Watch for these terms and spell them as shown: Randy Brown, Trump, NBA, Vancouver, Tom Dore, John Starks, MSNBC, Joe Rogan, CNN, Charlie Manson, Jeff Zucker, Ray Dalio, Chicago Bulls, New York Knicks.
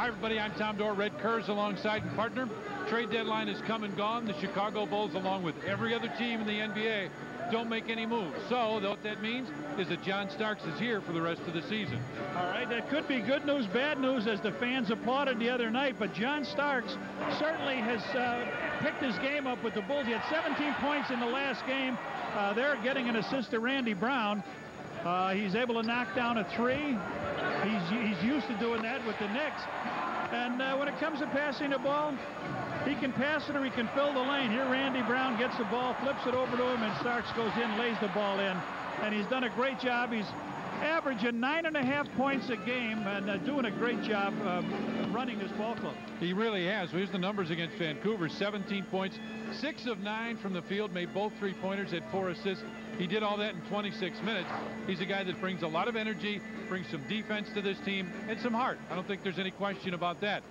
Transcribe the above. Hi, everybody. I'm Tom Dore. Red Kerr's alongside and partner. Trade deadline has come and gone. The Chicago Bulls, along with every other team in the NBA, don't make any moves. So what that means is that John Starks is here for the rest of the season. All right, that could be good news, bad news, as the fans applauded the other night. But John Starks certainly has picked his game up with the Bulls. He had 17 points in the last game. They're getting an assist to Randy Brown. He's able to knock down a three. He's used to doing that with the Knicks. And when it comes to passing the ball, he can pass it or he can fill the lane. Here Randy Brown gets the ball, flips it over to him, and Starks goes in, lays the ball in. And he's done a great job. He's averaging 9.5 points a game and doing a great job running this ball club. He really has. Here's the numbers against Vancouver. 17 points, 6 of 9 from the field, made both three-pointers, had 4 assists. He did all that in 26 minutes. He's a guy that brings a lot of energy, brings some defense to this team, and some heart. I don't think there's any question about that.